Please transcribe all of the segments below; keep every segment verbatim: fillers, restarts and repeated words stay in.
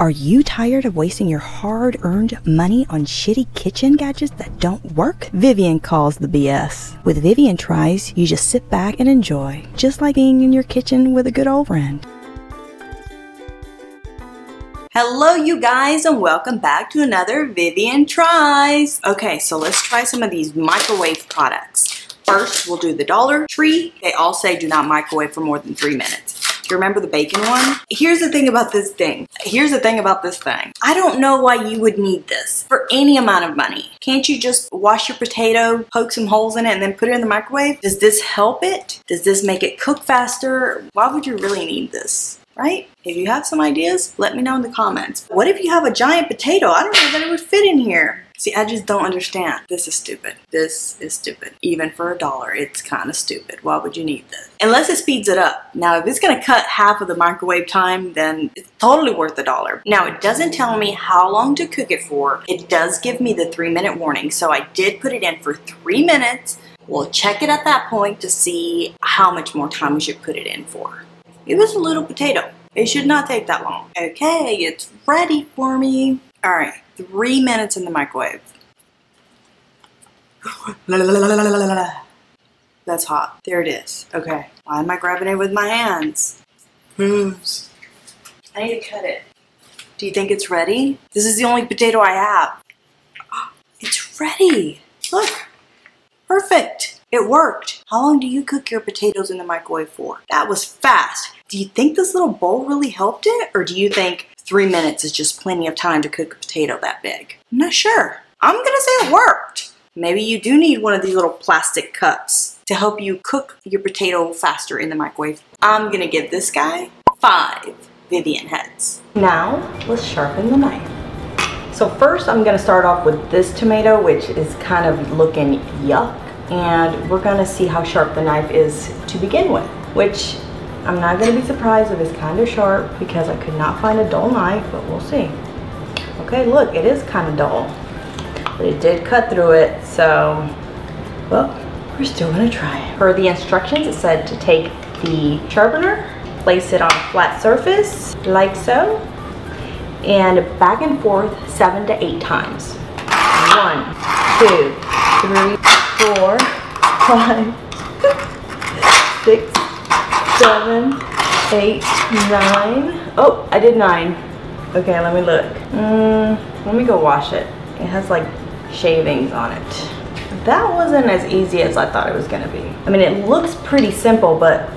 Are you tired of wasting your hard-earned money on shitty kitchen gadgets that don't work? Vivian calls the B S. With Vivian Tries, you just sit back and enjoy, just like being in your kitchen with a good old friend. Hello you guys and welcome back to another Vivian Tries. Okay, so let's try some of these microwave products. First, we'll do the Dollar Tree. They all say do not microwave for more than three minutes. You remember the bacon one? Here's the thing about this thing. Here's the thing about this thing. I don't know why you would need this for any amount of money. Can't you just wash your potato, poke some holes in it, and then put it in the microwave? Does this help it? Does this make it cook faster? Why would you really need this, right? If you have some ideas, let me know in the comments. What if you have a giant potato? I don't know that it would fit in here. See, I just don't understand. This is stupid. This is stupid. Even for a dollar, it's kind of stupid. Why would you need this? Unless it speeds it up. Now, if it's going to cut half of the microwave time, then it's totally worth a dollar. Now, it doesn't tell me how long to cook it for. It does give me the three-minute warning. So I did put it in for three minutes. We'll check it at that point to see how much more time we should put it in for. It was a little potato. It should not take that long. Okay, it's ready for me. All right, three minutes in the microwave. That's hot. There it is. Okay. Why am I grabbing it with my hands? Moves. I need to cut it. Do you think it's ready? This is the only potato I have. It's ready. Look. Perfect. It worked. How long do you cook your potatoes in the microwave for? That was fast. Do you think this little bowl really helped it? Or do you think three minutes is just plenty of time to cook a potato that big? I'm not sure. I'm gonna say it worked. Maybe you do need one of these little plastic cups to help you cook your potato faster in the microwave. I'm gonna give this guy five Vivian heads. Now, let's sharpen the knife. So first, I'm gonna start off with this tomato, which is kind of looking yuck. And we're gonna see how sharp the knife is to begin with, which I'm not going to be surprised if it's kind of sharp because I could not find a dull knife, but we'll see. Okay, look, it is kind of dull, but it did cut through it, so, well, we're still going to try it. For the instructions, it said to take the sharpener, place it on a flat surface, like so, and back and forth seven to eight times. One, two, three, four, five, six, seven, eight, nine. Oh, I did nine. Okay, let me look. Mm, let me go wash it. It has like shavings on it. That wasn't as easy as I thought it was gonna be. I mean, it looks pretty simple, but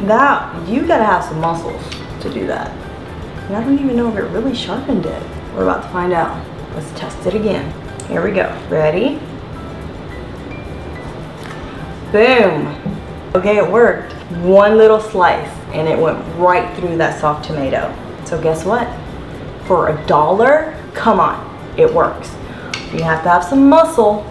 that, you gotta have some muscles to do that. And I don't even know if it really sharpened it. We're about to find out. Let's test it again. Here we go. Ready? Boom. Okay, it worked. One little slice and it went right through that soft tomato. So guess what? For a dollar, come on, it works. You have to have some muscle,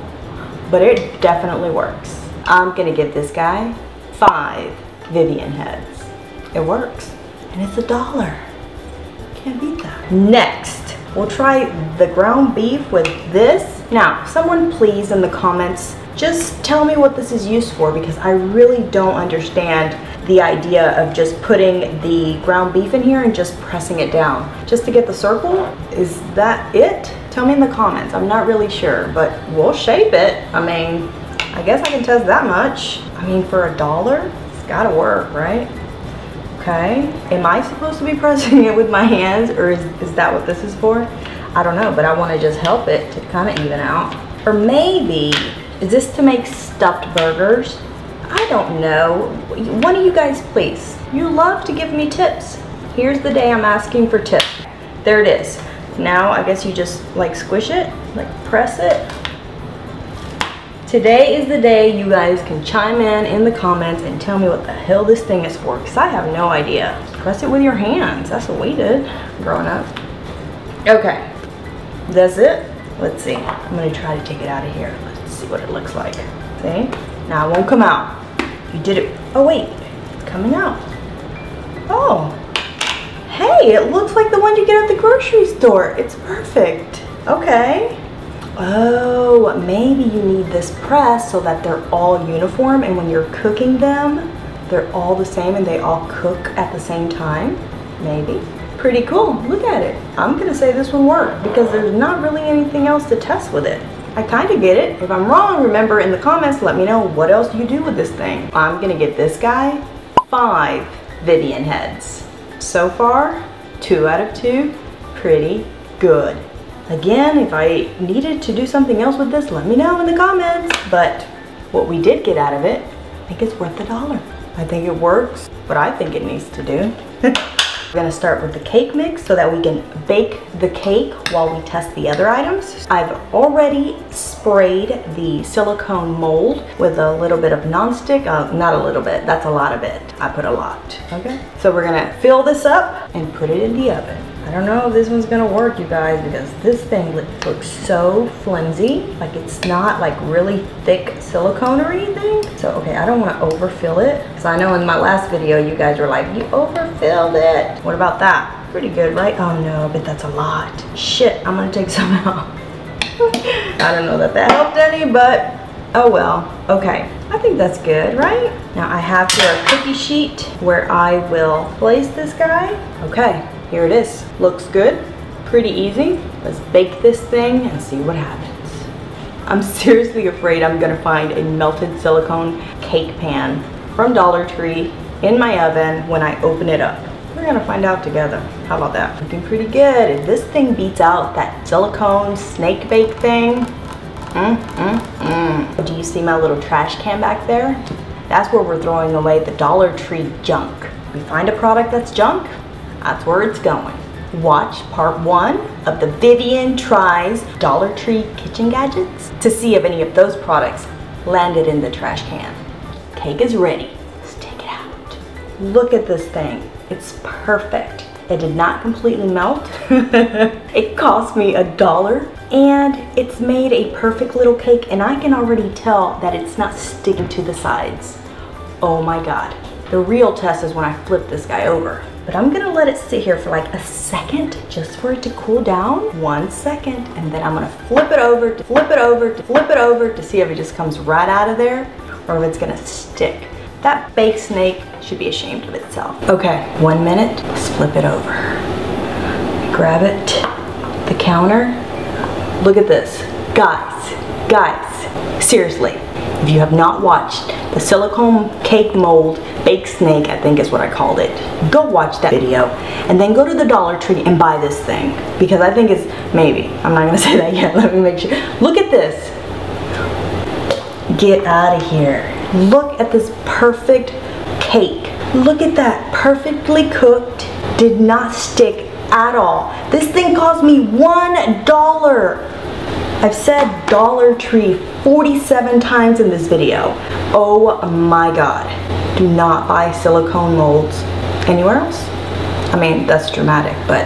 but it definitely works. I'm gonna give this guy five Vivian heads. It works, and it's a dollar. Can't beat that. Next, we'll try the ground beef with this. Now, someone please in the comments, just tell me what this is used for because I really don't understand the idea of just putting the ground beef in here and just pressing it down. Just to get the circle? Is that it? Tell me in the comments. I'm not really sure, but we'll shape it. I mean, I guess I can test that much. I mean, for a dollar, it's gotta work, right? Okay. Am I supposed to be pressing it with my hands or is, is that what this is for? I don't know, but I wanna just help it to kind of even out. Or maybe, is this to make stuffed burgers? I don't know. One of you guys, please. You love to give me tips. Here's the day I'm asking for tips. There it is. Now, I guess you just like squish it, like press it. Today is the day you guys can chime in in the comments and tell me what the hell this thing is for, because I have no idea. Press it with your hands. That's what we did growing up. Okay, that's it. Let's see. I'm gonna try to take it out of here. See what it looks like. See? Now it won't come out. You did it. Oh wait, it's coming out. Oh, hey, it looks like the one you get at the grocery store. It's perfect. Okay. Oh, maybe you need this press so that they're all uniform and when you're cooking them, they're all the same and they all cook at the same time. Maybe. pretty cool. Look at it. I'm gonna say this one worked because there's not really anything else to test with it. I kind of get it. If I'm wrong, remember in the comments, let me know what else you do with this thing. I'm gonna give this guy five Vivian heads. So far, two out of two, pretty good. Again, if I needed to do something else with this, let me know in the comments. But what we did get out of it, I think it's worth a dollar. I think it works, but I think it needs to do. We're gonna start with the cake mix so that we can bake the cake while we test the other items. I've already sprayed the silicone mold with a little bit of nonstick. Uh, not a little bit, that's a lot of it. I put a lot. Okay. So we're gonna fill this up and put it in the oven. I don't know if this one's gonna work, you guys, because this thing looks so flimsy. Like it's not like really thick silicone or anything. So, okay, I don't wanna overfill it. So I know in my last video, you guys were like, you overfilled it. What about that? Pretty good, right? Oh no, but that's a lot. Shit, I'm gonna take some out. I don't know that that helped any, but oh well, okay. I think that's good, right? Now I have here a cookie sheet where I will place this guy. Okay. Here it is. Looks good, pretty easy. Let's bake this thing and see what happens. I'm seriously afraid I'm gonna find a melted silicone cake pan from Dollar Tree in my oven when I open it up. We're gonna find out together. How about that? Looking pretty good. If this thing beats out that silicone snake bake thing, mm, mm, mm. Do you see my little trash can back there? That's where we're throwing away the Dollar Tree junk. We find a product that's junk, that's where it's going. Watch part one of the Vivian Tries Dollar Tree Kitchen Gadgets to see if any of those products landed in the trash can. Cake is ready. Let's take it out. Look at this thing. It's perfect. It did not completely melt. It cost me a dollar and it's made a perfect little cake and I can already tell that it's not sticking to the sides. Oh my God. The real test is when I flip this guy over. But I'm gonna let it sit here for like a second just for it to cool down. One second, and then I'm gonna flip it over, to flip it over, to flip it over to see if it just comes right out of there or if it's gonna stick. That baked snake should be ashamed of itself. Okay, one minute, let's flip it over. Grab it, the counter. Look at this. Guys, guys, seriously. If you have not watched the silicone cake mold baked snake, I think is what I called it, go watch that video and then go to the Dollar Tree and buy this thing because I think it's, maybe, I'm not gonna say that yet, let me make sure. Look at this. Get out of here. Look at this perfect cake. Look at that, perfectly cooked, did not stick at all. This thing cost me one dollar. I've said Dollar Tree forty-seven times in this video. Oh my God. Do not buy silicone molds anywhere else. I mean, that's dramatic, but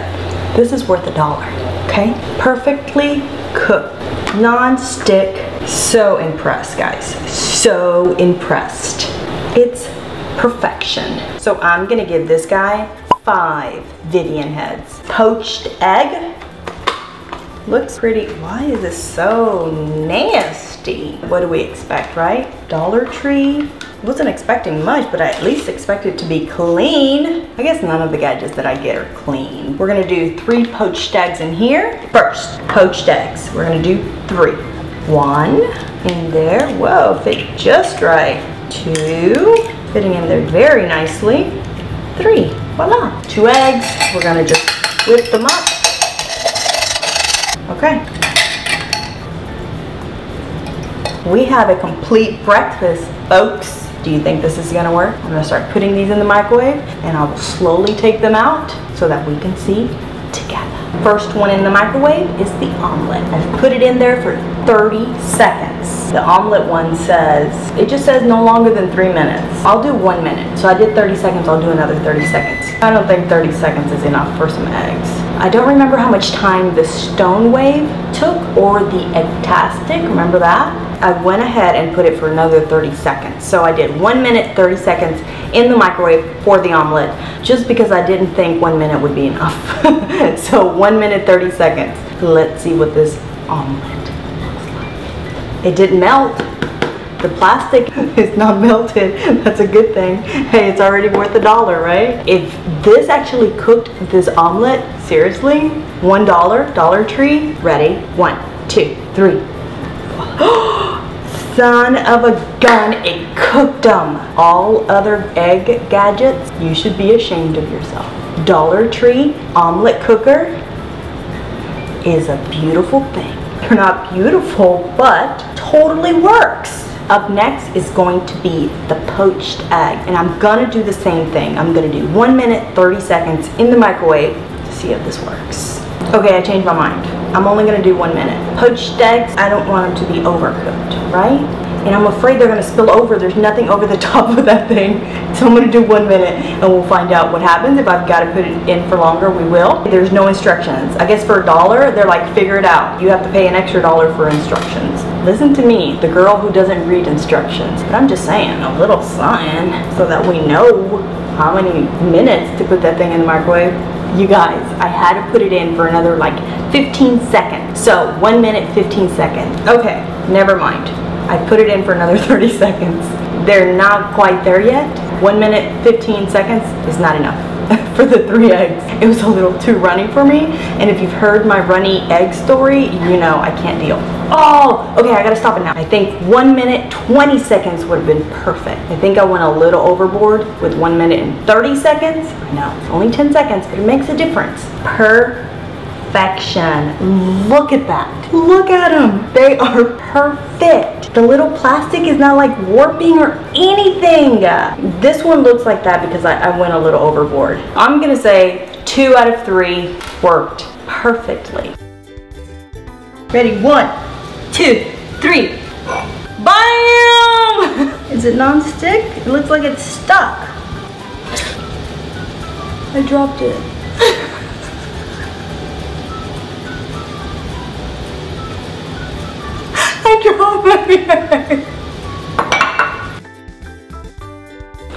this is worth a dollar, okay? Perfectly cooked, non-stick. So impressed, guys. So impressed. It's perfection. So I'm gonna give this guy five Vivian heads. Poached egg. Looks pretty. Why is this so nasty? What do we expect, right? Dollar Tree. Wasn't expecting much, but I at least expected it to be clean. I guess none of the gadgets that I get are clean. We're gonna do three poached eggs in here. First, poached eggs. We're gonna do three. One in there. Whoa, fit just right. Two, fitting in there very nicely. Three, voila. Two eggs. We're gonna just whip them up. Okay. We have a complete breakfast, folks. Do you think this is gonna work? I'm gonna start putting these in the microwave and I will slowly take them out so that we can see together. First one in the microwave is the omelet. I've put it in there for thirty seconds. The omelet one says, it just says no longer than three minutes. I'll do one minute. So I did thirty seconds, I'll do another thirty seconds. I don't think thirty seconds is enough for some eggs. I don't remember how much time the stone wave took or the eggtastic, remember that? I went ahead and put it for another thirty seconds. So I did one minute, thirty seconds in the microwave for the omelet, just because I didn't think one minute would be enough. So one minute, thirty seconds. Let's see what this omelet looks like. It didn't melt. The plastic is not melted. That's a good thing. Hey, it's already worth a dollar, right? If this actually cooked this omelet, seriously, one dollar, Dollar Tree. Ready? One, two, three. Son of a gun, it cooked them. All other egg gadgets, you should be ashamed of yourself. Dollar Tree omelet cooker is a beautiful thing. They're not beautiful, but totally works. Up next is going to be the poached egg, and I'm gonna do the same thing. I'm gonna do one minute, thirty seconds in the microwave to see if this works. Okay, I changed my mind. I'm only gonna do one minute. Poached eggs, I don't want them to be overcooked, right? And I'm afraid they're gonna spill over. There's nothing over the top of that thing. So I'm gonna do one minute and we'll find out what happens. If I've gotta put it in for longer, we will. There's no instructions. I guess for a dollar, they're like, figure it out. You have to pay an extra dollar for instructions. Listen to me, the girl who doesn't read instructions. But I'm just saying, a little something so that we know how many minutes to put that thing in the microwave. You guys, I had to put it in for another like fifteen seconds. So one minute, fifteen seconds. Okay, never mind. I put it in for another thirty seconds. They're not quite there yet. one minute, fifteen seconds is not enough for the three eggs. It was a little too runny for me. And if you've heard my runny egg story, you know I can't deal. Oh, okay, I gotta stop it now. I think one minute, twenty seconds would have been perfect. I think I went a little overboard with one minute and thirty seconds. I know, it's only ten seconds, but it makes a difference. Per. Perfection. Look at that. Look at them. They are perfect. The little plastic is not like warping or anything. This one looks like that because I, I went a little overboard. I'm gonna say two out of three worked perfectly. Ready? One, two, three. Bam! Is it non-stick? It looks like it's stuck. I dropped it.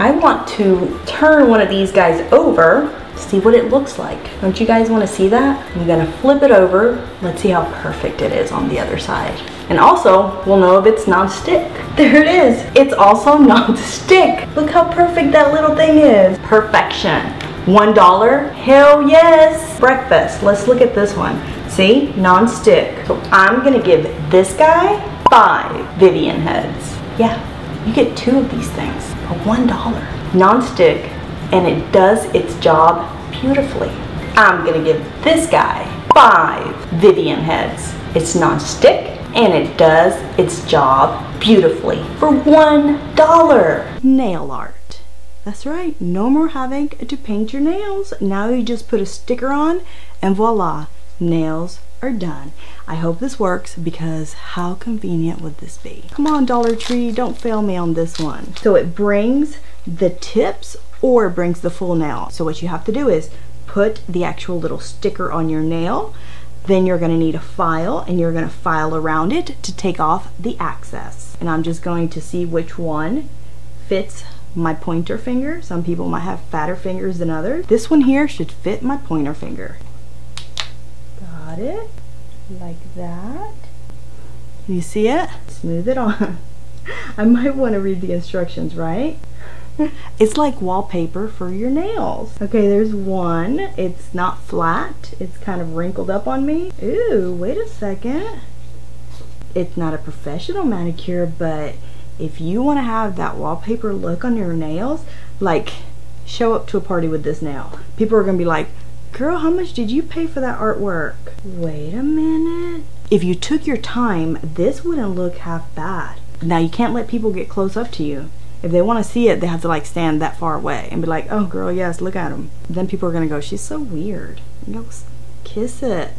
I want to turn one of these guys over, see what it looks like. Don't you guys want to see that? I'm gonna flip it over. Let's see how perfect it is on the other side. And also, we'll know if it's non-stick. There it is. It's also non-stick. Look how perfect that little thing is. Perfection. One dollar? Hell yes. Breakfast. Let's look at this one. See? Non-stick. So I'm gonna give this guy five Vivian heads. Yeah, you get two of these things for one dollar. Non-stick, and it does its job beautifully. I'm gonna give this guy five Vivian heads. It's non-stick, and it does its job beautifully for one dollar. Nail art. That's right, no more having to paint your nails. Now you just put a sticker on, and voila, nails are done. I hope this works because how convenient would this be? Come on, Dollar Tree, don't fail me on this one. So it brings the tips or it brings the full nail. So what you have to do is put the actual little sticker on your nail, then you're gonna need a file and you're gonna file around it to take off the excess. And I'm just going to see which one fits my pointer finger. Some people might have fatter fingers than others. This one here should fit my pointer finger. Got it, like that. You see it? Smooth it on. I might want to read the instructions, right? It's like wallpaper for your nails. Okay, there's one. It's not flat. It's kind of wrinkled up on me. Ooh, wait a second. It's not a professional manicure, but if you want to have that wallpaper look on your nails, like show up to a party with this nail. People are going to be like, girl, how much did you pay for that artwork? Wait a minute. If you took your time, this wouldn't look half bad. Now you can't let people get close up to you. If they want to see it, they have to like stand that far away and be like, oh girl, yes, look at them. Then people are going to go, she's so weird. You know, kiss it.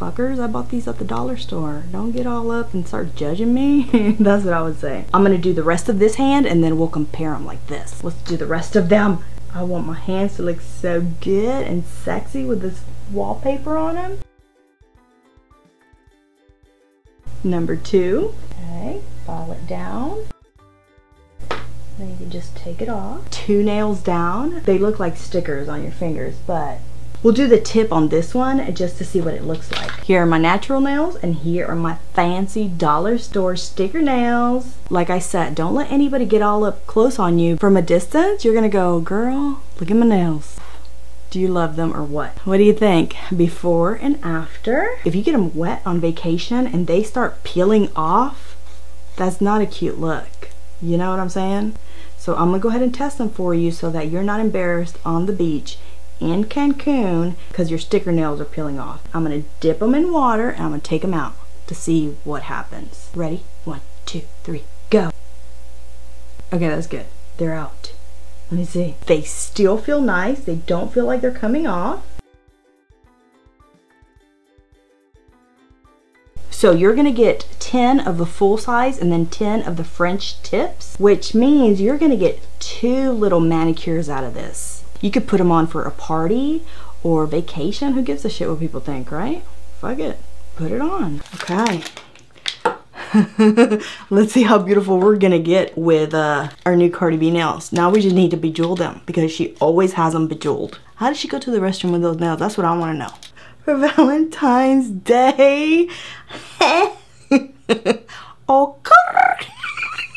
Fuckers, I bought these at the dollar store. Don't get all up and start judging me. That's what I would say. I'm gonna do the rest of this hand and then we'll compare them like this. Let's do the rest of them. I want my hands to look so good and sexy with this wallpaper on them. Number two. Okay, file it down. Then you can just take it off. Two nails down. They look like stickers on your fingers, but We'll do the tip on this one just to see what it looks like. Here are my natural nails and here are my fancy dollar store sticker nails. Like I said, don't let anybody get all up close on you. From a distance, you're gonna go, girl, look at my nails. Do you love them or what? What do you think? Before and after. If you get them wet on vacation and they start peeling off, that's not a cute look. You know what I'm saying? So I'm gonna go ahead and test them for you so that you're not embarrassed on the beach in Cancun because your sticker nails are peeling off. I'm gonna dip them in water and I'm gonna take them out to see what happens. Ready? One, two, three, go. Okay, that's good. They're out. Let me see. They still feel nice. They don't feel like they're coming off. So you're gonna get ten of the full size and then ten of the French tips, which means you're gonna get two little manicures out of this. You could put them on for a party or vacation. Who gives a shit what people think, right? Fuck it, put it on. Okay. Let's see how beautiful we're gonna get with uh, our new Cardi B nails. Now we just need to bejewel them because she always has them bejeweled. How does she go to the restroom with those nails? That's what I want to know. For Valentine's Day. Oh,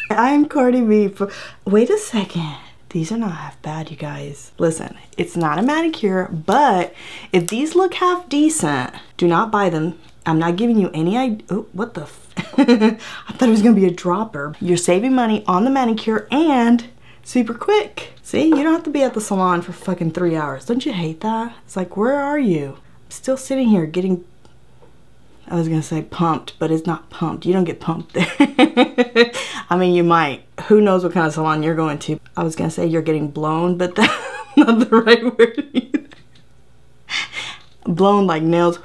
I'm Cardi B. For... Wait a second. These are not half bad, you guys. Listen, it's not a manicure, but if these look half decent, do not buy them. I'm not giving you any idea. Oh, what the f I thought it was gonna be a dropper. You're saving money on the manicure and super quick. See, you don't have to be at the salon for fucking three hours. Don't you hate that? It's like, where are you? I'm still sitting here getting, I was gonna say pumped, but it's not pumped. You don't get pumped there. I mean, you might. Who knows what kind of salon you're going to. I was gonna say you're getting blown, but that's not the right word either. Blown like nails,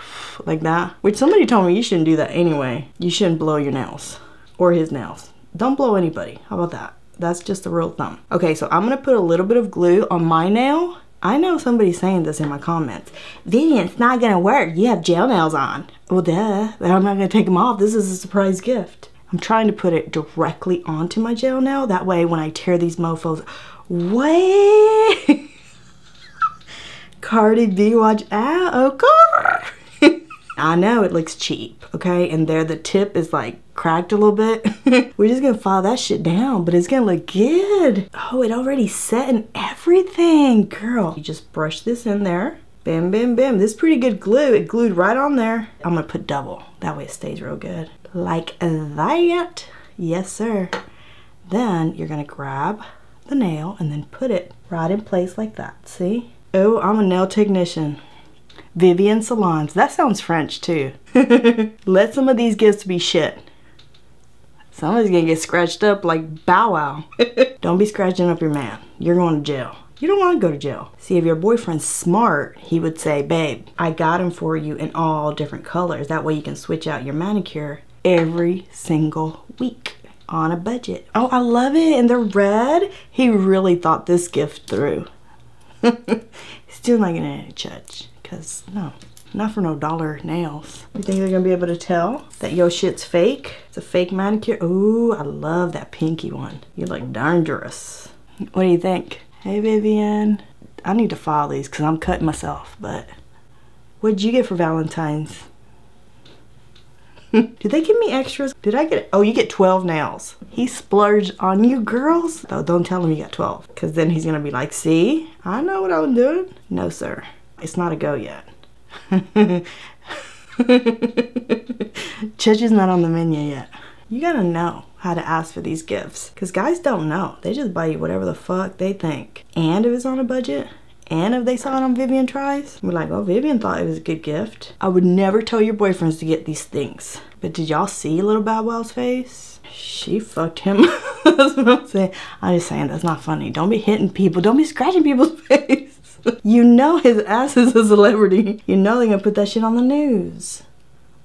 like that. Which somebody told me you shouldn't do that anyway. You shouldn't blow your nails or his nails. Don't blow anybody. How about that? That's just the rule of thumb. Okay, so I'm gonna put a little bit of glue on my nail. I know somebody's saying this in my comments. Vivian, it's not gonna work. You have gel nails on. Well, duh, but I'm not gonna take them off. This is a surprise gift. I'm trying to put it directly onto my gel nail. That way when I tear these mofos, wait. Cardi B, watch out, okay? I know it looks cheap, okay? And there the tip is like cracked a little bit. We're just gonna file that shit down, but it's gonna look good. Oh, it already set and everything, girl. You just brush this in there. Bam, bam, bam. This is pretty good glue. It glued right on there. I'm gonna put double. That way it stays real good. Like that. Yes, sir. Then you're gonna grab the nail and then put it right in place like that, see? Oh, I'm a nail technician. Vivian Salons. That sounds French too. Let some of these gifts be shit. Somebody's gonna get scratched up like Bow Wow. Don't be scratching up your man. You're going to jail. You don't want to go to jail. See, if your boyfriend's smart, he would say, babe, I got them for you in all different colors. That way you can switch out your manicure every single week on a budget. Oh, I love it. And they're red. He really thought this gift through. Still not gonna judge, cause no, not for no dollar nails. You think they're gonna be able to tell that your shit's fake? It's a fake manicure. Ooh, I love that pinky one. You look dangerous. What do you think? Hey Vivian, I need to file these cause I'm cutting myself, but what'd you get for Valentine's? Did they give me extras? Did I get, oh, you get twelve nails. He splurged on you girls. Though don't tell him you got twelve because then he's gonna be like, see, I know what I'm doing. No, sir, it's not a go yet. Judge is not on the menu yet. You gotta know how to ask for these gifts because guys don't know. They just buy you whatever the fuck they think. And if it's on a budget, and if they saw it on Vivian Tries, we're like, oh, Vivian thought it was a good gift. I would never tell your boyfriends to get these things. But did y'all see little Bow Wow's face? She fucked him. That's what I'm saying. I'm just saying that's not funny. Don't be hitting people. Don't be scratching people's face. You know his ass is a celebrity. You know they're gonna put that shit on the news.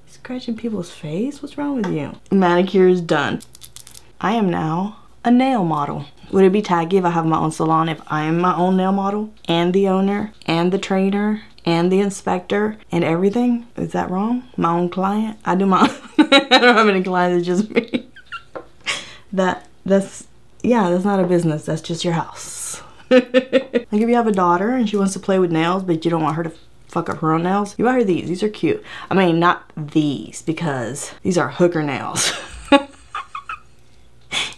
Scratching people's face? What's wrong with you? Manicure is done. I am now a nail model. Would it be tacky if I have my own salon, if I am my own nail model and the owner and the trainer and the inspector and everything? Is that wrong? My own client? I do my own. I don't have any clients, it's just me. that, that's, yeah, that's not a business. That's just your house. Like if you have a daughter and she wants to play with nails, but you don't want her to fuck up her own nails. You buy her these. These are cute. I mean, not these, because these are hooker nails.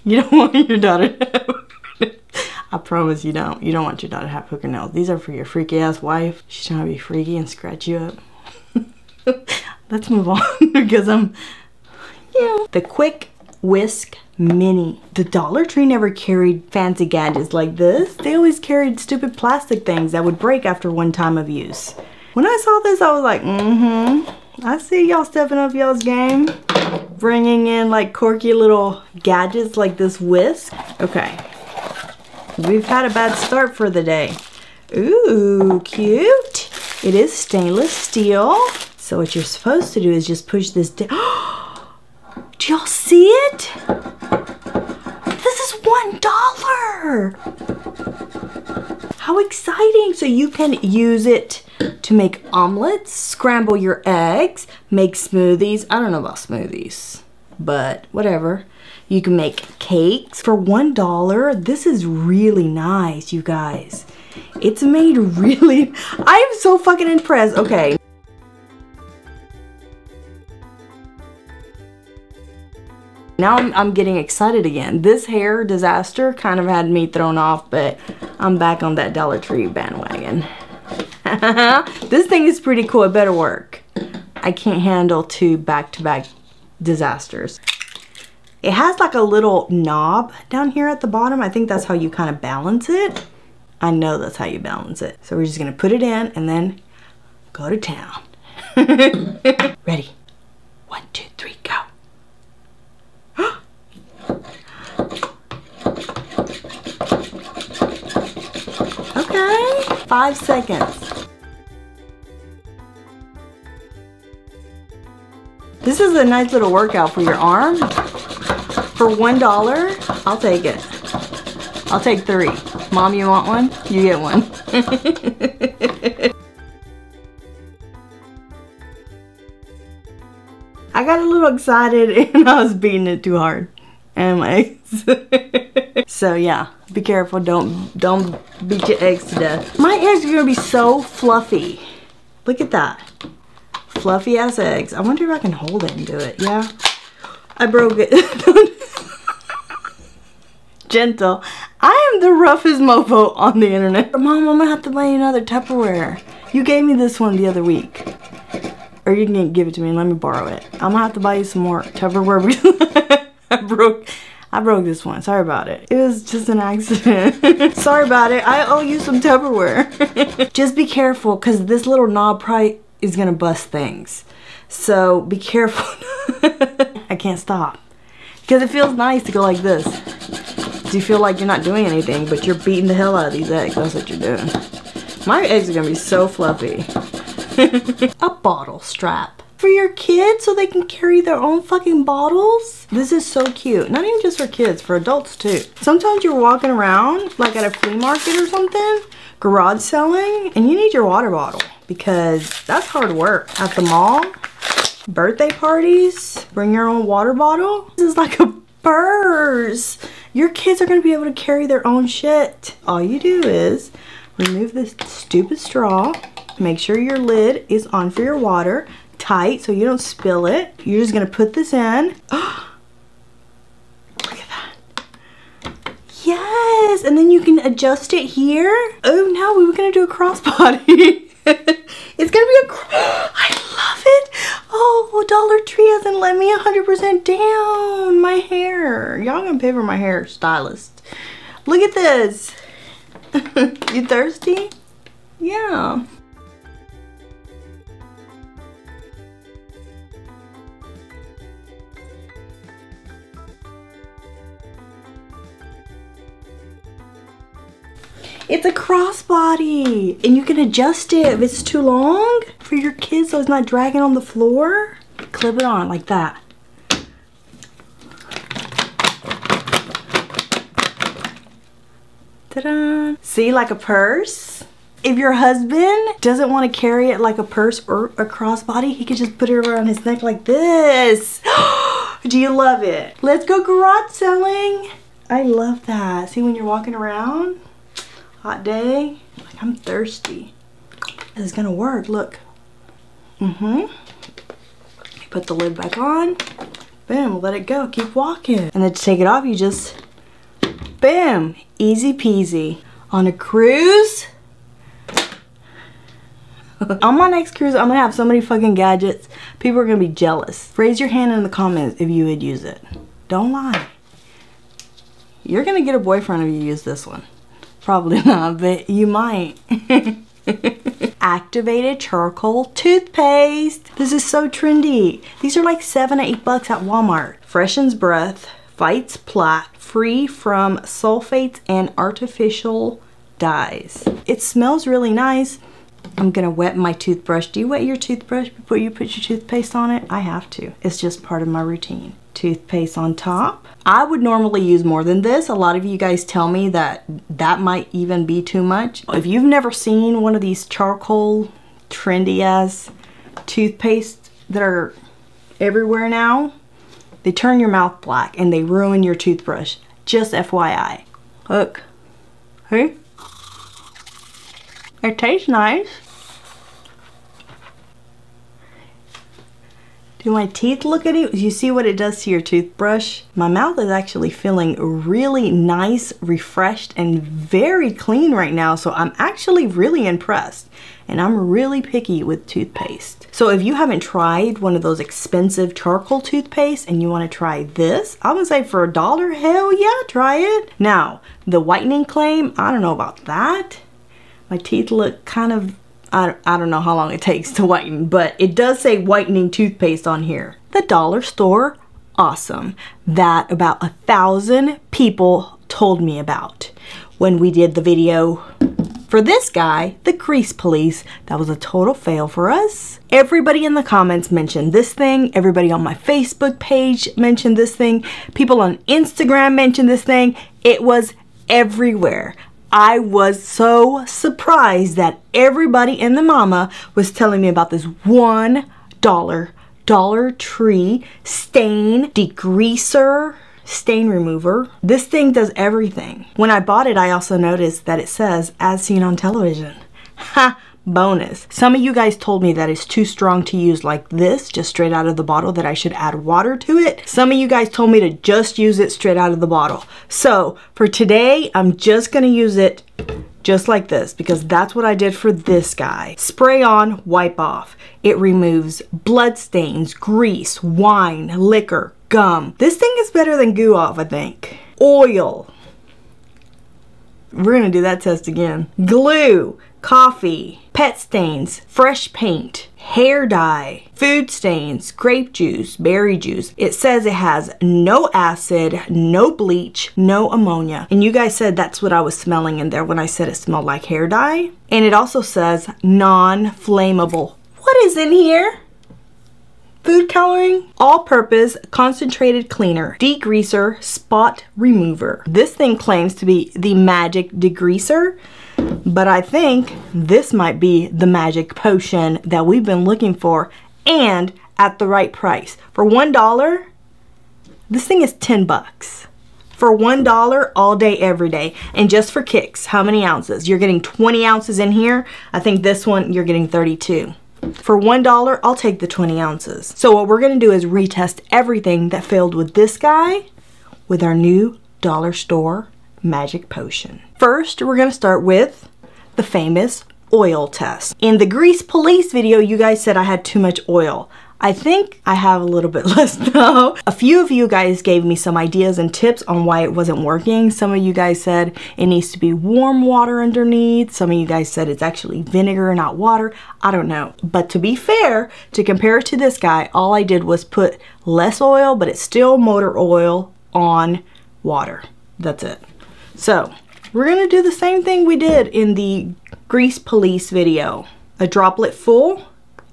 You don't want your daughter to have I promise you don't. You don't want your daughter to have hooker nails. These are for your freaky ass wife. She's trying to be freaky and scratch you up. Let's move on because I'm, yeah. The Quick Whisk Mini. The Dollar Tree never carried fancy gadgets like this. They always carried stupid plastic things that would break after one time of use. When I saw this, I was like, mm-hmm. I see y'all stepping up y'all's game. Bringing in like quirky little gadgets like this whisk. Okay. We've had a bad start for the day. Ooh, cute. It is stainless steel. So what you're supposed to do is just push this down. Do y'all see it? This is one dollar. How exciting. So you can use it to make omelets, scramble your eggs, make smoothies. I don't know about smoothies, but whatever. You can make cakes for one dollar. This is really nice, you guys. It's made really, I am so fucking impressed. Okay. Now I'm, I'm getting excited again. This hair disaster kind of had me thrown off, but I'm back on that Dollar Tree bandwagon. This thing is pretty cool. It better work. I can't handle two back-to-back disasters. It has like a little knob down here at the bottom. I think that's how you kind of balance it. I know that's how you balance it. So we're just going to put it in and then go to town. Ready? One, two, three, go. Okay, five seconds. This is a nice little workout for your arm. For one dollar, I'll take it. I'll take three. Mom, you want one? You get one. I got a little excited and I was beating it too hard. And my eggs. So yeah, be careful. Don't don't beat your eggs to death. My eggs are gonna be so fluffy. Look at that, fluffy ass eggs. I wonder if I can hold it and do it. Yeah, I broke it. Gentle. I am the roughest mofo on the internet. Mom, I'm gonna have to buy you another Tupperware. You gave me this one the other week. Or you can give it to me and let me borrow it. I'm gonna have to buy you some more Tupperware because I broke, I broke this one. Sorry about it. It was just an accident. Sorry about it. I owe you some Tupperware. Just be careful because this little knob probably is gonna bust things. So be careful. I can't stop because it feels nice to go like this. You feel like you're not doing anything, but you're beating the hell out of these eggs. That's what you're doing. My eggs are gonna be so fluffy. A bottle strap. For your kids so they can carry their own fucking bottles. This is so cute. Not even just for kids, for adults too. Sometimes you're walking around like at a flea market or something, garage selling, and you need your water bottle because that's hard work. At the mall, birthday parties, bring your own water bottle. This is like a purse. Your kids are gonna be able to carry their own shit. All you do is remove this stupid straw, make sure your lid is on for your water, tight so you don't spill it. You're just gonna put this in. Oh, look at that. Yes, and then you can adjust it here. Oh no, we were gonna do a crossbody. It's gonna be a cr I love it. Oh, Dollar Tree hasn't let me one hundred percent down. My hair. Y'all gonna pay for my hair, stylist. Look at this. You thirsty? Yeah. It's a crossbody and you can adjust it if it's too long for your kids so it's not dragging on the floor. Clip it on like that. Ta-da! See, like a purse. If your husband doesn't want to carry it like a purse or a crossbody, he could just put it around his neck like this. Do you love it? Let's go garage selling. I love that. See, when you're walking around, hot day, like I'm thirsty. is gonna work. Look. Mm-hmm. Put the lid back on. Boom. Let it go. Keep walking. And then to take it off, you just, boom. Easy peasy. On a cruise. On my next cruise, I'm gonna have so many fucking gadgets. People are gonna be jealous. Raise your hand in the comments if you would use it. Don't lie. You're gonna get a boyfriend if you use this one. Probably not, but you might. Activated charcoal toothpaste. This is so trendy. These are like seven or eight bucks at Walmart. Freshens breath, fights plaque, free from sulfates and artificial dyes. It smells really nice. I'm gonna wet my toothbrush. Do you wet your toothbrush before you put your toothpaste on it? I have to. It's just part of my routine. Toothpaste on top. I would normally use more than this. A lot of you guys tell me that that might even be too much. If you've never seen one of these charcoal trendy ass toothpaste that are everywhere now, they turn your mouth black and they ruin your toothbrush. Just F Y I. Look. Hey. It tastes nice. Do my teeth look at it? You see what it does to your toothbrush? My mouth is actually feeling really nice, refreshed, and very clean right now. So I'm actually really impressed. And I'm really picky with toothpaste. So if you haven't tried one of those expensive charcoal toothpaste and you want to try this, I would say for a dollar, hell yeah, try it. Now, the whitening claim, I don't know about that. My teeth look kind of, I, I don't know how long it takes to whiten, but it does say whitening toothpaste on here. The dollar store, awesome. That about a thousand people told me about when we did the video for this guy, the Crease Police. That was a total fail for us. Everybody in the comments mentioned this thing. Everybody on my Facebook page mentioned this thing. People on Instagram mentioned this thing. It was everywhere. I was so surprised that everybody and the mama was telling me about this one dollar Dollar Tree stain degreaser, stain remover. This thing does everything. When I bought it, I also noticed that it says as seen on television. Ha! Bonus. Some of you guys told me that it's too strong to use like this, just straight out of the bottle, that I should add water to it. Some of you guys told me to just use it straight out of the bottle. So for today, I'm just gonna use it just like this because that's what I did for this guy. Spray on, wipe off. It removes blood stains, grease, wine, liquor, gum. This thing is better than Goo Off, I think. Oil. We're gonna do that test again. Glue, coffee, pet stains, fresh paint, hair dye, food stains, grape juice, berry juice. It says it has no acid, no bleach, no ammonia. And you guys said that's what I was smelling in there when I said it smelled like hair dye. And it also says non-flammable. What is in here? Food coloring, all-purpose concentrated cleaner, degreaser, spot remover. This thing claims to be the magic degreaser, but I think this might be the magic potion that we've been looking for, and at the right price. For one dollar, this thing is ten bucks. For one dollar all day, every day. And just for kicks, how many ounces? You're getting twenty ounces in here. I think this one, you're getting thirty-two. For one dollar, I'll take the twenty ounces. So what we're gonna do is retest everything that failed with this guy with our new dollar store magic potion. First, we're gonna start with the famous oil test. In the Grease Police video, you guys said I had too much oil. I think I have a little bit less now. A few of you guys gave me some ideas and tips on why it wasn't working. Some of you guys said it needs to be warm water underneath. Some of you guys said it's actually vinegar, not water. I don't know. But to be fair, to compare it to this guy, all I did was put less oil, but it's still motor oil on water. That's it. So we're gonna do the same thing we did in the Grease Police video. A droplet full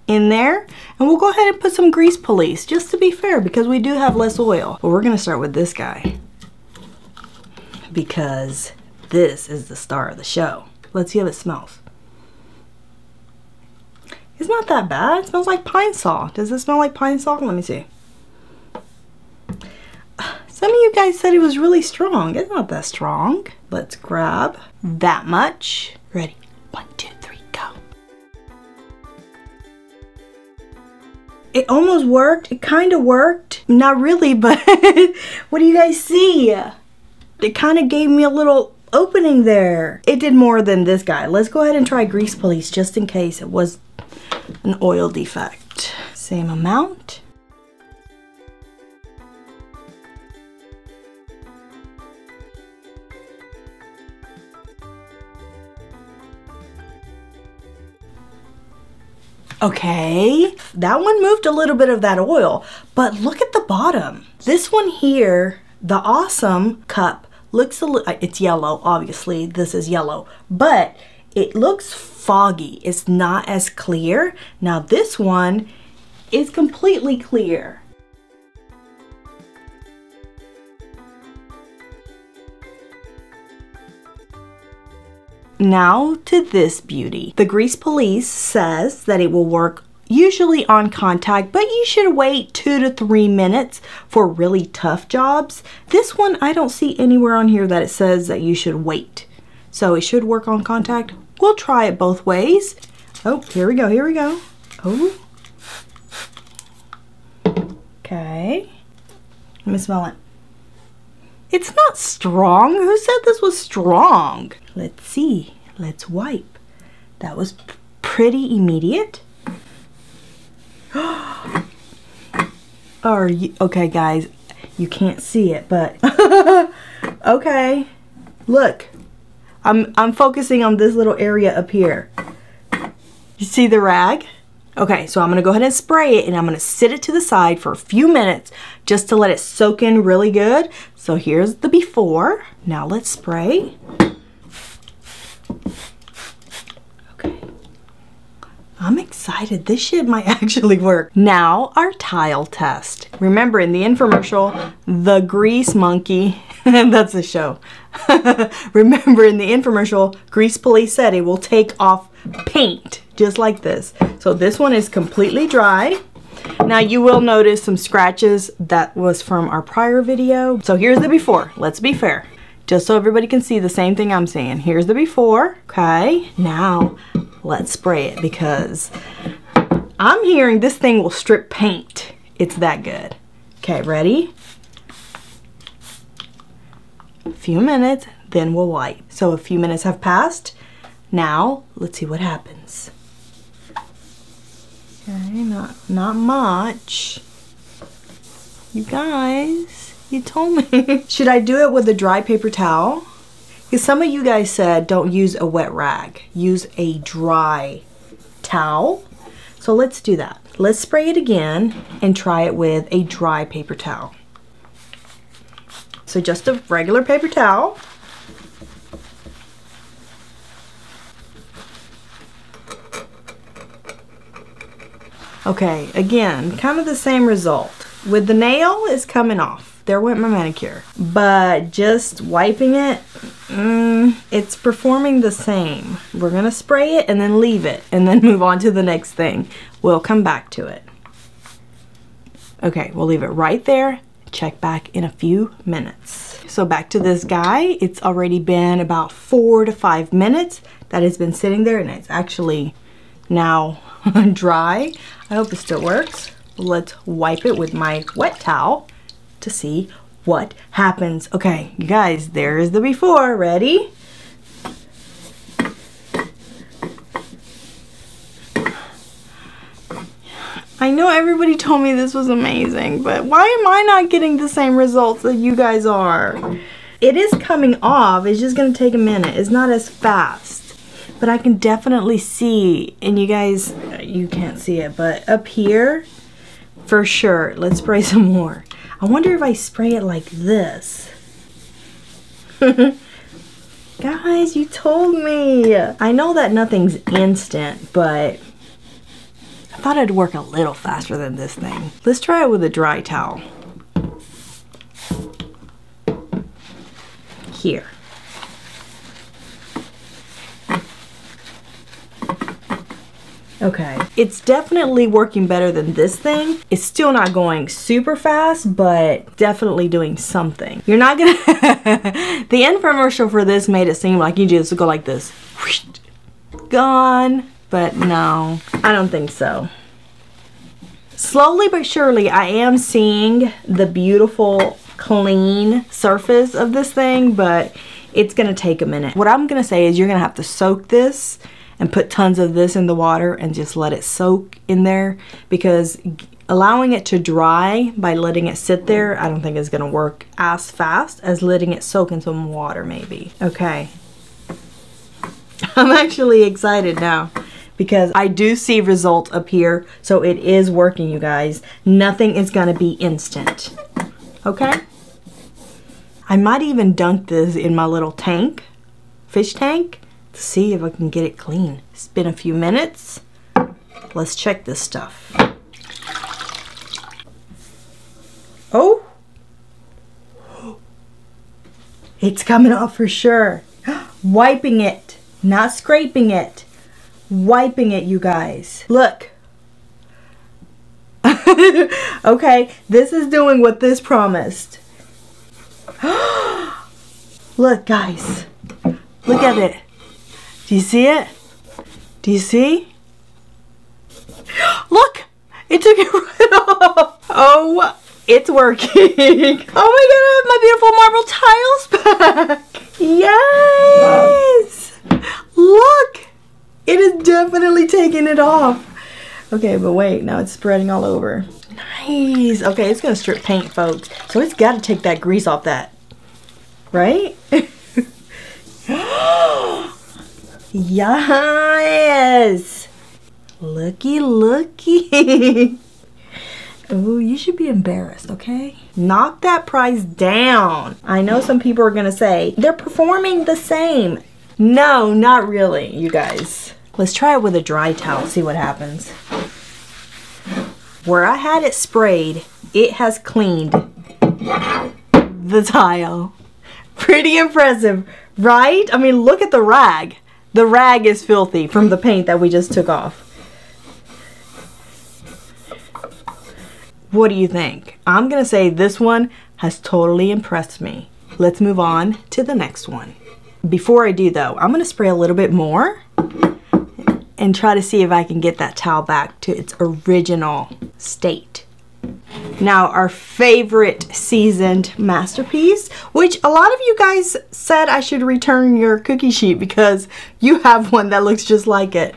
in there, and we'll go ahead and put some Grease Police just to be fair because we do have less oil. But we're gonna start with this guy because this is the star of the show. Let's see how it smells. It's not that bad. It smells like pine saw. Does it smell like pine saw? Let me see. Some of you guys said it was really strong. It's not that strong. Let's grab that much. Ready? One, two, three, go. It almost worked. It kind of worked. Not really, but what do you guys see? It kind of gave me a little opening there. It did more than this guy. Let's go ahead and try Grease Police just in case it was an oil defect. Same amount. Okay, that one moved a little bit of that oil, but look at the bottom. This one here, the Awesome cup, looks a little, it's yellow, obviously, this is yellow, but it looks foggy. It's not as clear. Now this one is completely clear. Now to this beauty. The Grease Police says that it will work usually on contact, but you should wait two to three minutes for really tough jobs. This one, I don't see anywhere on here that it says that you should wait. So it should work on contact. We'll try it both ways. Oh, here we go, here we go. Oh. Okay. Let me smell it. It's not strong. Who said this was strong? Let's see. Let's wipe. That was pretty immediate. Are you okay, guys? You can't see it, but okay. Look, I'm I'm focusing on this little area up here. You see the rag? Okay, so I'm gonna go ahead and spray it and I'm gonna sit it to the side for a few minutes just to let it soak in really good. So here's the before. Now let's spray. Okay. I'm excited. This shit might actually work. Now our tile test. Remember in the infomercial, the Grease Monkey, that's the show. Remember in the infomercial, Grease Police said it will take off paint. Just like this. So this one is completely dry. Now you will notice some scratches. That was from our prior video. So here's the before. Let's be fair. Just so everybody can see the same thing I'm seeing. Here's the before. Okay. Now let's spray it because I'm hearing this thing will strip paint. It's that good. Okay, ready? A few minutes, then we'll wipe. So a few minutes have passed. Now let's see what happens. Okay, not, not much. You guys, you told me. Should I do it with a dry paper towel? Because some of you guys said don't use a wet rag. Use a dry towel. So let's do that. Let's spray it again and try it with a dry paper towel. So just a regular paper towel. Okay, again, kind of the same result. With the nail, it's coming off. There went my manicure. But just wiping it, mm, it's performing the same. We're gonna spray it and then leave it and then move on to the next thing. We'll come back to it. Okay, we'll leave it right there. Check back in a few minutes. So back to this guy. It's already been about four to five minutes that it's been sitting there and it's actually now dry. I hope it still works. Let's wipe it with my wet towel to see what happens. Okay, you guys, there is the before. Ready? I know everybody told me this was amazing, but why am I not getting the same results that you guys are? It is coming off. It's just gonna take a minute. It's not as fast. But I can definitely see, and you guys, you can't see it, but up here, for sure. Let's spray some more. I wonder if I spray it like this. Guys, you told me. I know that nothing's instant, but I thought it'd work a little faster than this thing. Let's try it with a dry towel. Here. Okay, it's definitely working better than this thing. It's still not going super fast, but definitely doing something. You're not gonna, the infomercial for this made it seem like you just go like this, whoosh, gone, but no, I don't think so. slowly but surely, I am seeing the beautiful, clean surface of this thing, but it's gonna take a minute. What I'm gonna say is you're gonna have to soak this and put tons of this in the water and just let it soak in there, because allowing it to dry by letting it sit there, I don't think is gonna work as fast as letting it soak in some water maybe. Okay. I'm actually excited now because I do see results up here, so it is working, you guys. Nothing is gonna be instant, okay? I might even dunk this in my little tank, fish tank, to see if I can get it clean. It's been a few minutes. Let's check this stuff. Oh! It's coming off for sure. Wiping it, not scraping it. Wiping it, you guys. Look. Okay, this is doing what this promised. Look, guys. Look at it. Do you see it? Do you see? Look! It took it right off! Oh, it's working! Oh my god, I have my beautiful marble tiles back! Yes! Look! It is definitely taking it off. Okay, but wait, now it's spreading all over. Nice! Okay, it's gonna strip paint, folks. So it's gotta take that grease off that. Right? Yes! Looky, looky. Oh, you should be embarrassed, okay? Knock that price down. I know some people are gonna say, they're performing the same. No, not really, you guys. Let's try it with a dry towel, see what happens. Where I had it sprayed, it has cleaned the tile. Pretty impressive, right? I mean, look at the rag. The rag is filthy from the paint that we just took off. What do you think? I'm gonna say this one has totally impressed me. Let's move on to the next one. Before I do though, I'm gonna spray a little bit more and try to see if I can get that towel back to its original state. Now, our favorite seasoned masterpiece, which a lot of you guys said I should return your cookie sheet because you have one that looks just like it.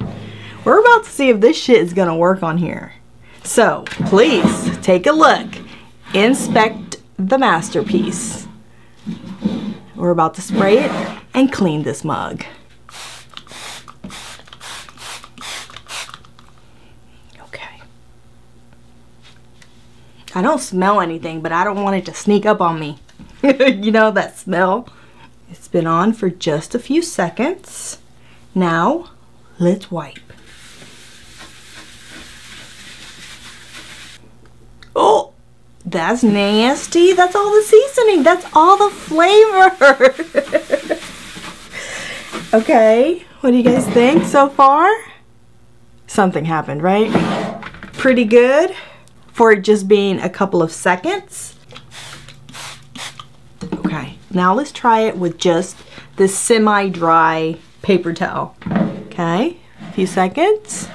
We're about to see if this shit is gonna work on here. So, please take a look. Inspect the masterpiece. We're about to spray it and clean this mug. I don't smell anything, but I don't want it to sneak up on me. You know that smell? It's been on for just a few seconds. Now, let's wipe. Oh, that's nasty. That's all the seasoning. That's all the flavor. Okay, what do you guys think so far? Something happened, right? Pretty good. For it just being a couple of seconds. Okay, now let's try it with just this semi-dry paper towel. Okay, a few seconds.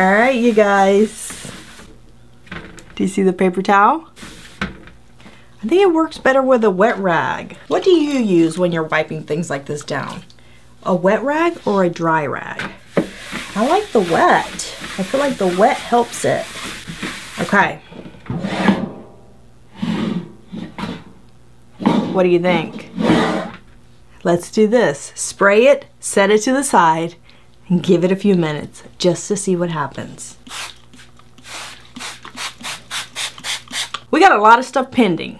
All right, you guys. Do you see the paper towel? I think it works better with a wet rag. What do you use when you're wiping things like this down? A wet rag or a dry rag? I like the wet. I feel like the wet helps it. Okay. What do you think? Let's do this. Spray it, set it to the side, and give it a few minutes just to see what happens. We got a lot of stuff pending.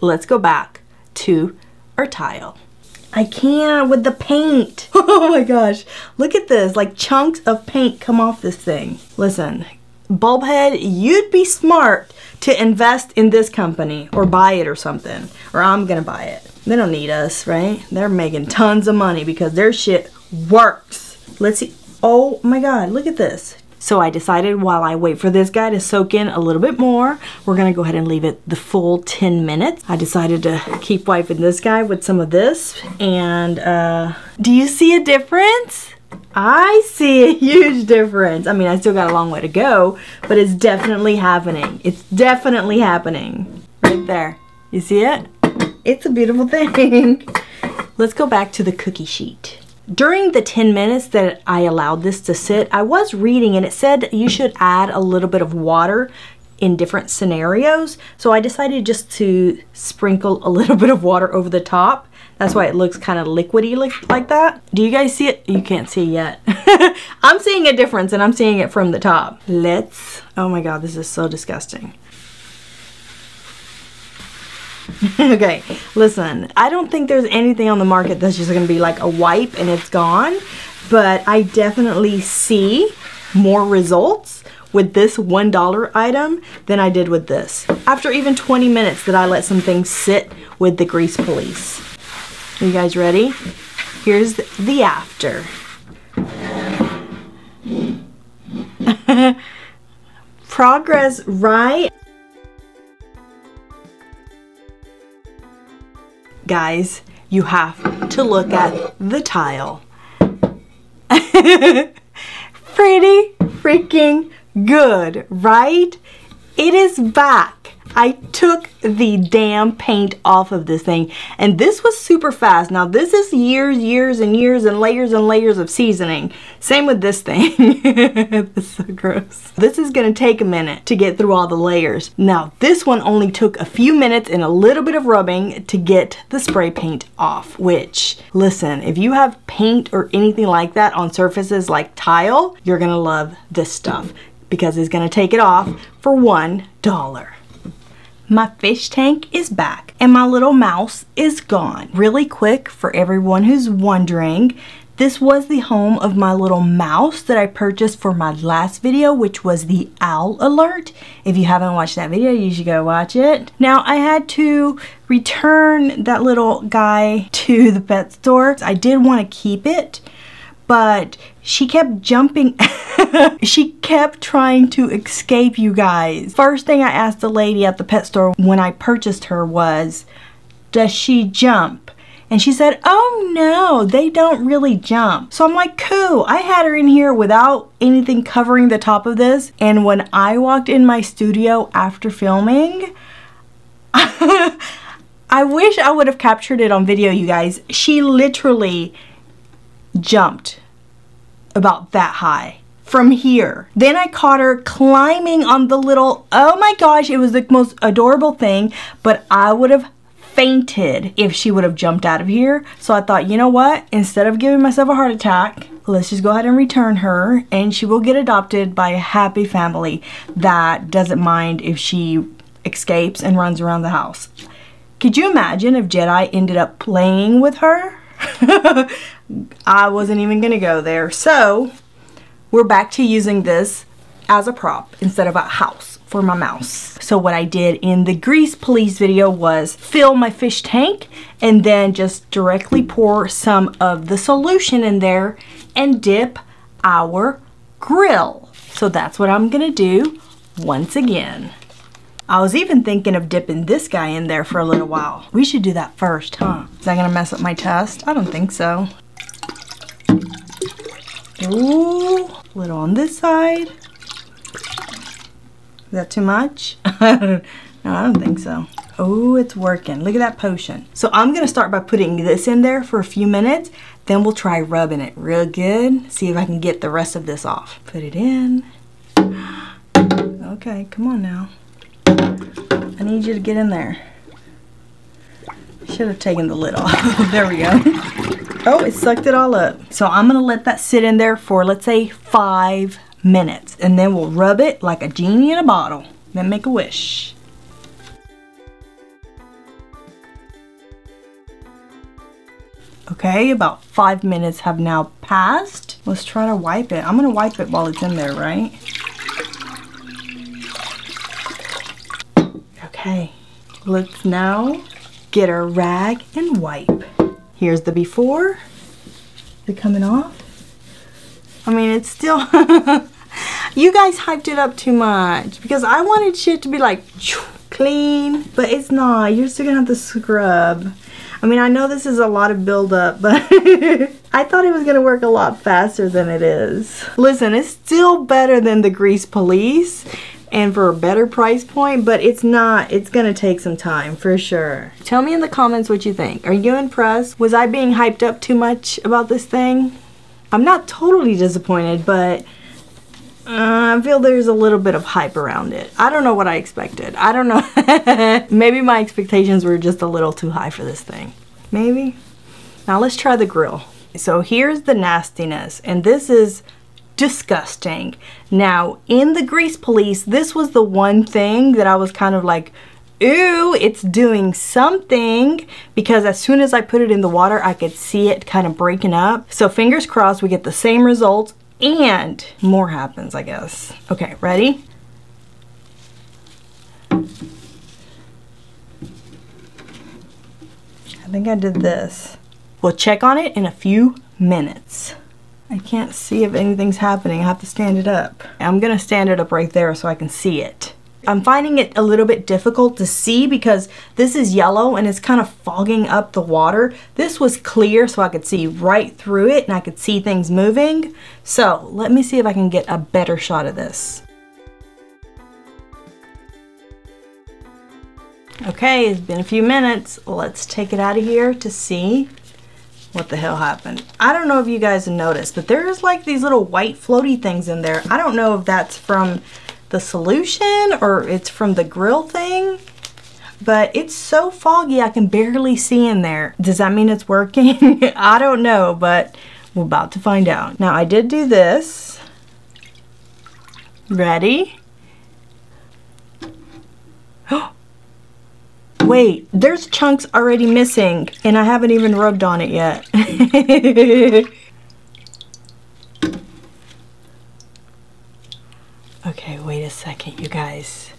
Let's go back to our tile. I can't with the paint. Oh my gosh. Look at this, like chunks of paint come off this thing. Listen, Bulbhead, you'd be smart to invest in this company or buy it or something, or I'm gonna buy it. They don't need us, right? They're making tons of money because their shit works. Let's see, oh my God, look at this. So I decided while I wait for this guy to soak in a little bit more, we're gonna go ahead and leave it the full ten minutes. I decided to keep wiping this guy with some of this, and uh, do you see a difference? I see a huge difference. I mean, I still got a long way to go, but it's definitely happening. It's definitely happening. Right there. You see it? It's a beautiful thing. Let's go back to the cookie sheet. During the ten minutes that I allowed this to sit, I was reading and it said you should add a little bit of water in different scenarios. So I decided just to sprinkle a little bit of water over the top. That's why it looks kind of liquidy like that. Do you guys see it? You can't see yet. I'm seeing a difference and I'm seeing it from the top. Let's, oh my God, this is so disgusting. Okay, listen, I don't think there's anything on the market that's just gonna be like a wipe and it's gone, but I definitely see more results with this one dollar item than I did with this. After even twenty minutes that I let some things sit with the Grease Police. Are you guys ready? Here's the after. Progress, right? Guys, you have to look at the tile. Pretty freaking good, right? It is back. I took the damn paint off of this thing, and this was super fast. Now this is years, years, and years, and layers and layers of seasoning. Same with this thing. This is so gross. This is gonna take a minute to get through all the layers. Now this one only took a few minutes and a little bit of rubbing to get the spray paint off, which, listen, if you have paint or anything like that on surfaces like tile, you're gonna love this stuff because it's gonna take it off for one dollar. My fish tank is back and my little mouse is gone. Really quick for everyone who's wondering, this was the home of my little mouse that I purchased for my last video, which was the Owl Alert. If you haven't watched that video, you should go watch it. Now I had to return that little guy to the pet store. I did want to keep it, but she kept jumping. She kept trying to escape, you guys. First thing I asked the lady at the pet store when I purchased her was, does she jump? And she said, oh no, they don't really jump. So I'm like, cool. I had her in here without anything covering the top of this. And when I walked in my studio after filming, I wish I would have captured it on video, you guys. She literally jumped about that high from here. Then I caught her climbing on the little, oh my gosh, it was the most adorable thing, but I would have fainted if she would have jumped out of here. So I thought, you know what? Instead of giving myself a heart attack, let's just go ahead and return her and she will get adopted by a happy family that doesn't mind if she escapes and runs around the house. Could you imagine if Jedi ended up playing with her? I wasn't even gonna go there. So we're back to using this as a prop instead of a house for my mouse. So what I did in the Grease Police video was fill my fish tank and then just directly pour some of the solution in there and dip our grill. So that's what I'm gonna do once again. I was even thinking of dipping this guy in there for a little while. We should do that first, huh? Is that gonna mess up my test? I don't think so. Ooh, a little on this side. Is that too much? No, I don't think so. Oh, it's working. Look at that potion. So I'm gonna start by putting this in there for a few minutes, then we'll try rubbing it real good. See if I can get the rest of this off. Put it in. Okay, come on now. I need you to get in there. Should have taken the lid off. There we go. Oh, it sucked it all up. So I'm gonna let that sit in there for, let's say, five minutes, and then we'll rub it like a genie in a bottle. Then make a wish. Okay, about five minutes have now passed. Let's try to wipe it. I'm gonna wipe it while it's in there, right? Okay, let's now get our rag and wipe. Here's the before. Is it coming off? I mean, it's still, you guys hyped it up too much because I wanted shit to be like clean, but it's not. You're still gonna have to scrub. I mean, I know this is a lot of buildup, but I thought it was going to work a lot faster than it is. Listen, it's still better than the Grease Police and for a better price point, but it's not, it's gonna take some time for sure. Tell me in the comments what you think. Are you impressed? Was I being hyped up too much about this thing? I'm not totally disappointed, but Uh, I feel there's a little bit of hype around it. I don't know what I expected. I don't know. Maybe my expectations were just a little too high for this thing. Maybe. Now let's try the grill. So here's the nastiness, and this is disgusting. Now in the Grease Police, this was the one thing that I was kind of like, ooh, it's doing something, because as soon as I put it in the water, I could see it kind of breaking up. So fingers crossed we get the same results. And more happens, I guess. Okay, ready? I think I did this. We'll check on it in a few minutes. I can't see if anything's happening. I have to stand it up. I'm gonna stand it up right there so I can see it. I'm finding it a little bit difficult to see because this is yellow and it's kind of fogging up the water. This was clear so I could see right through it and I could see things moving. So let me see if I can get a better shot of this. Okay, it's been a few minutes. Let's take it out of here to see what the hell happened. I don't know if you guys noticed, but there's like these little white floaty things in there. I don't know if that's from the solution or it's from the grill thing, but it's so foggy I can barely see in there. Does that mean it's working? I don't know, but we're about to find out. Now I did do this. Ready? Wait, there's chunks already missing and I haven't even rubbed on it yet. Okay, wait a second, you guys.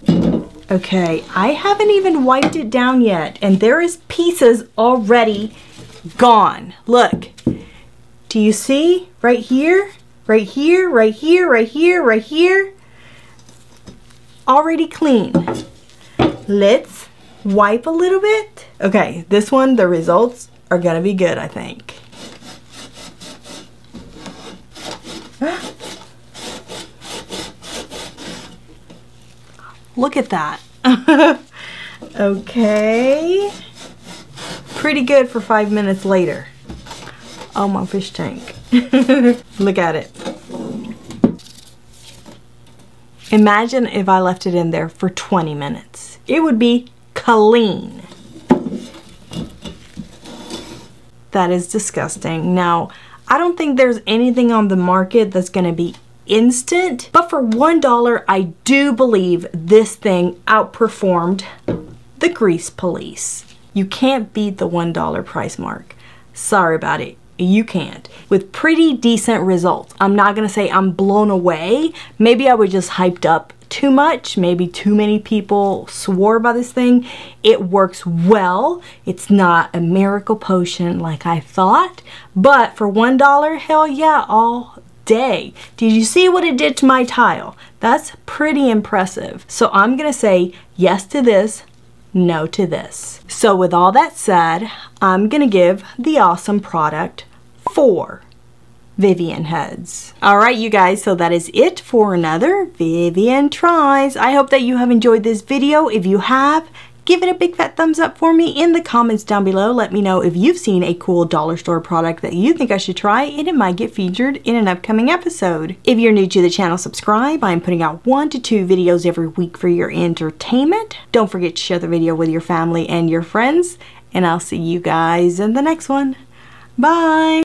Okay, I haven't even wiped it down yet, and there is pieces already gone. Look, do you see? Right here, right here, right here, right here, right here. Already clean. Let's wipe a little bit. Okay, this one, the results are gonna be good, I think. Look at that. Okay. Pretty good for five minutes later. Oh, my fish tank. Look at it. Imagine if I left it in there for twenty minutes. It would be clean. That is disgusting. Now, I don't think there's anything on the market that's going to be instant, but for one dollar, I do believe this thing outperformed the Grease Police. You can't beat the one dollar price mark. Sorry about it, you can't. With pretty decent results. I'm not gonna say I'm blown away. Maybe I was just hyped up too much. Maybe too many people swore by this thing. It works well. It's not a miracle potion like I thought, but for one dollar, hell yeah, all day. Did you see what it did to my tile? That's pretty impressive. So I'm gonna say yes to this, no to this. So with all that said, I'm gonna give the awesome product four Vivian heads. All right, you guys, so that is it for another Vivian Tries. I hope that you have enjoyed this video. If you have, give it a big fat thumbs up for me in the comments down below. Let me know if you've seen a cool dollar store product that you think I should try, and it might get featured in an upcoming episode. If you're new to the channel, subscribe. I'm putting out one to two videos every week for your entertainment. Don't forget to share the video with your family and your friends, and I'll see you guys in the next one. Bye!